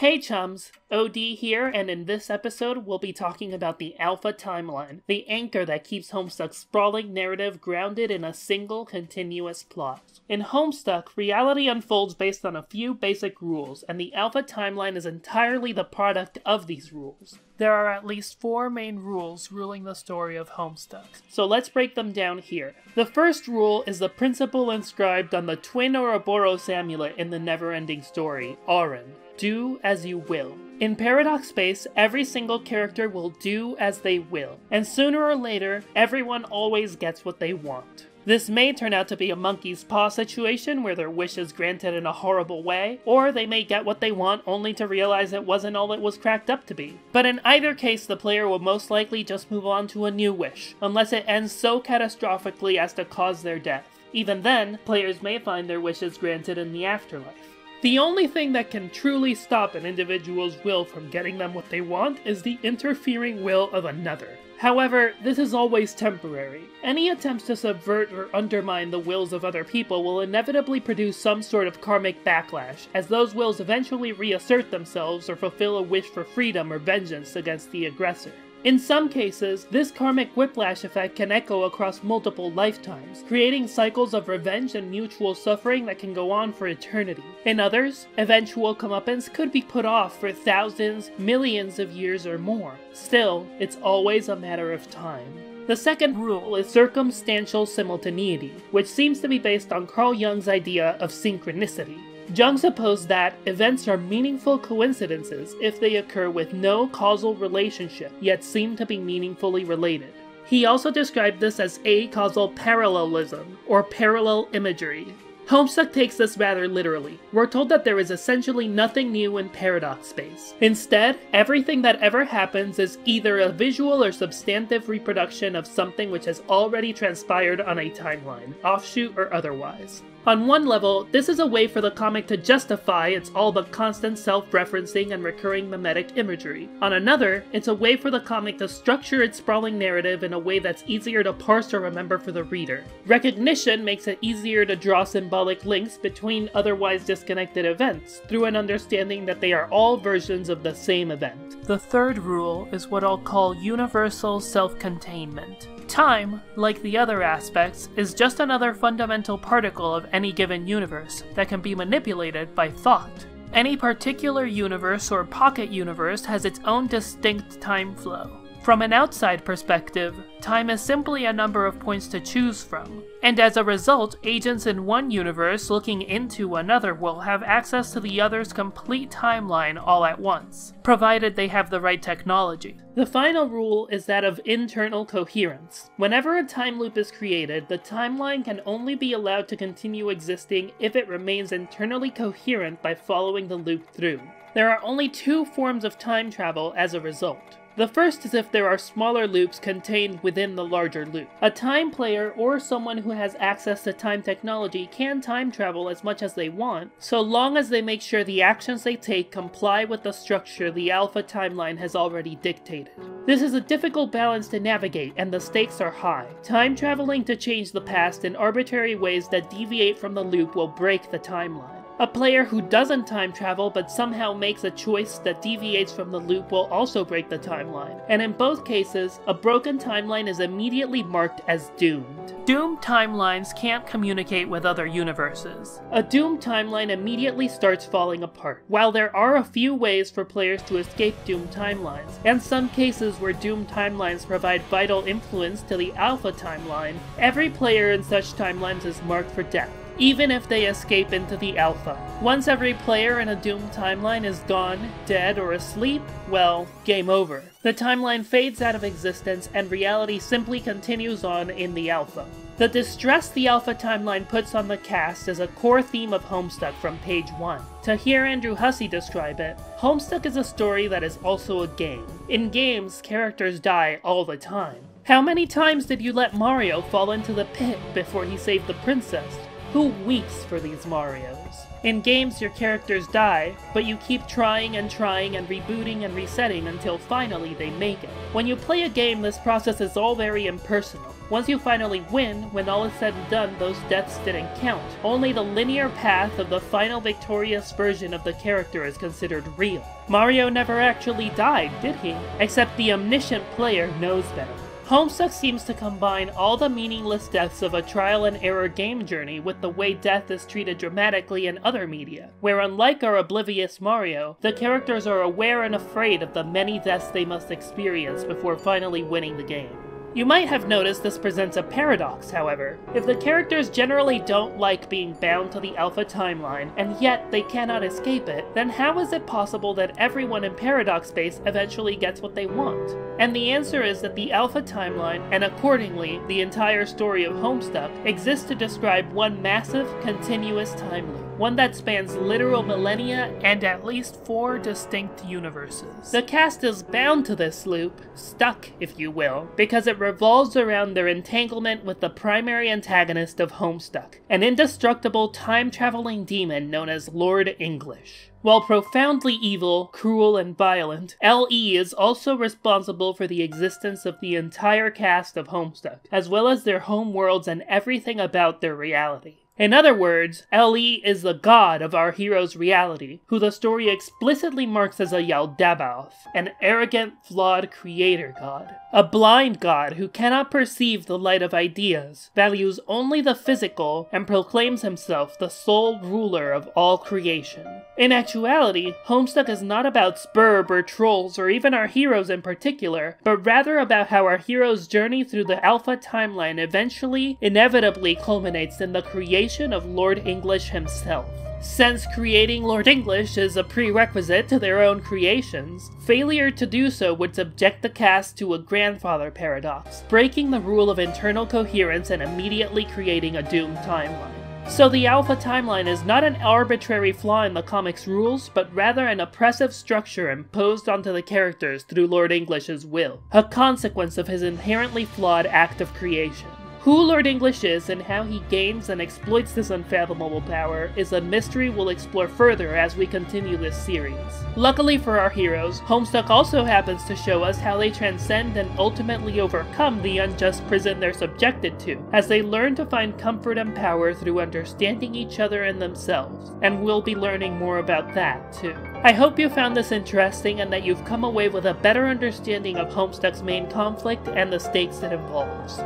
Hey chums, OD here, and in this episode we'll be talking about the Alpha Timeline, the anchor that keeps Homestuck's sprawling narrative grounded in a single continuous plot. In Homestuck, reality unfolds based on a few basic rules, and the Alpha Timeline is entirely the product of these rules. There are at least four main rules ruling the story of Homestuck, so let's break them down here. The first rule is the principle inscribed on the Twin Ouroboros Amulet in the Never-Ending Story, Auron. Do as you will. In Paradox Space, every single character will do as they will, and sooner or later, everyone always gets what they want. This may turn out to be a monkey's paw situation where their wish is granted in a horrible way, or they may get what they want only to realize it wasn't all it was cracked up to be. But in either case, the player will most likely just move on to a new wish, unless it ends so catastrophically as to cause their death. Even then, players may find their wishes granted in the afterlife. The only thing that can truly stop an individual's will from getting them what they want is the interfering will of another. However, this is always temporary. Any attempts to subvert or undermine the wills of other people will inevitably produce some sort of karmic backlash, as those wills eventually reassert themselves or fulfill a wish for freedom or vengeance against the aggressor. In some cases, this karmic whiplash effect can echo across multiple lifetimes, creating cycles of revenge and mutual suffering that can go on for eternity. In others, eventual comeuppance could be put off for thousands, millions of years or more. Still, it's always a matter of time. The second rule is circumstantial simultaneity, which seems to be based on Carl Jung's idea of synchronicity. Jung supposed that events are meaningful coincidences if they occur with no causal relationship, yet seem to be meaningfully related. He also described this as a-causal parallelism, or parallel imagery. Homestuck takes this rather literally. We're told that there is essentially nothing new in Paradox Space. Instead, everything that ever happens is either a visual or substantive reproduction of something which has already transpired on a timeline, offshoot or otherwise. On one level, this is a way for the comic to justify its all but constant self-referencing and recurring mimetic imagery. On another, it's a way for the comic to structure its sprawling narrative in a way that's easier to parse or remember for the reader. Recognition makes it easier to draw symbolic links between otherwise disconnected events, through an understanding that they are all versions of the same event. The third rule is what I'll call universal self-containment. Time, like the other aspects, is just another fundamental particle of any given universe that can be manipulated by thought. Any particular universe or pocket universe has its own distinct time flow. From an outside perspective, time is simply a number of points to choose from, and as a result, agents in one universe looking into another will have access to the other's complete timeline all at once, provided they have the right technology. The final rule is that of internal coherence. Whenever a time loop is created, the timeline can only be allowed to continue existing if it remains internally coherent by following the loop through. There are only two forms of time travel as a result. The first is if there are smaller loops contained within the larger loop. A time player or someone who has access to time technology can time travel as much as they want, so long as they make sure the actions they take comply with the structure the Alpha Timeline has already dictated. This is a difficult balance to navigate, and the stakes are high. Time traveling to change the past in arbitrary ways that deviate from the loop will break the timeline. A player who doesn't time travel but somehow makes a choice that deviates from the loop will also break the timeline, and in both cases, a broken timeline is immediately marked as doomed. Doomed timelines can't communicate with other universes. A doomed timeline immediately starts falling apart. While there are a few ways for players to escape doomed timelines, and some cases where doomed timelines provide vital influence to the Alpha Timeline, every player in such timelines is marked for death, even if they escape into the Alpha. Once every player in a doomed timeline is gone, dead, or asleep, well, game over. The timeline fades out of existence and reality simply continues on in the Alpha. The distress the Alpha Timeline puts on the cast is a core theme of Homestuck from page 1. To hear Andrew Hussie describe it, Homestuck is a story that is also a game. In games, characters die all the time. How many times did you let Mario fall into the pit before he saved the princess? Who weeps for these Marios? In games, your characters die, but you keep trying and rebooting and resetting until finally they make it. When you play a game, this process is all very impersonal. Once you finally win, when all is said and done, those deaths didn't count. Only the linear path of the final victorious version of the character is considered real. Mario never actually died, did he? Except the omniscient player knows better. Homestuck seems to combine all the meaningless deaths of a trial-and-error game journey with the way death is treated dramatically in other media, where unlike our oblivious Mario, the characters are aware and afraid of the many deaths they must experience before finally winning the game. You might have noticed this presents a paradox, however. If the characters generally don't like being bound to the Alpha Timeline, and yet they cannot escape it, then how is it possible that everyone in Paradox Space eventually gets what they want? And the answer is that the Alpha Timeline, and accordingly, the entire story of Homestuck, exists to describe one massive, continuous time loop. One that spans literal millennia and at least 4 distinct universes. The cast is bound to this loop, stuck if you will, because it revolves around their entanglement with the primary antagonist of Homestuck, an indestructible time-traveling demon known as Lord English. While profoundly evil, cruel, and violent, L.E. is also responsible for the existence of the entire cast of Homestuck, as well as their homeworlds and everything about their reality. In other words, L.E. is the god of our hero's reality, who the story explicitly marks as a Yaldabaoth, an arrogant, flawed creator god. A blind god who cannot perceive the light of ideas, values only the physical, and proclaims himself the sole ruler of all creation. In actuality, Homestuck is not about Sburb or trolls or even our heroes in particular, but rather about how our hero's journey through the Alpha Timeline eventually, inevitably culminates in the creation of Lord English himself. Since creating Lord English is a prerequisite to their own creations, failure to do so would subject the cast to a grandfather paradox, breaking the rule of internal coherence and immediately creating a doomed timeline. So the Alpha Timeline is not an arbitrary flaw in the comic's rules, but rather an oppressive structure imposed onto the characters through Lord English's will, a consequence of his inherently flawed act of creation. Who Lord English is and how he gains and exploits this unfathomable power is a mystery we'll explore further as we continue this series. Luckily for our heroes, Homestuck also happens to show us how they transcend and ultimately overcome the unjust prison they're subjected to, as they learn to find comfort and power through understanding each other and themselves, and we'll be learning more about that too. I hope you found this interesting and that you've come away with a better understanding of Homestuck's main conflict and the stakes it involves.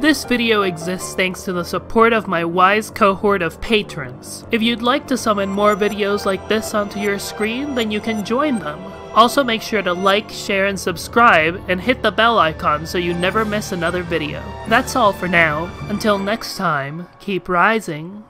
This video exists thanks to the support of my wise cohort of patrons. If you'd like to summon more videos like this onto your screen, then you can join them. Also make sure to like, share, and subscribe, and hit the bell icon so you never miss another video. That's all for now. Until next time, keep rising.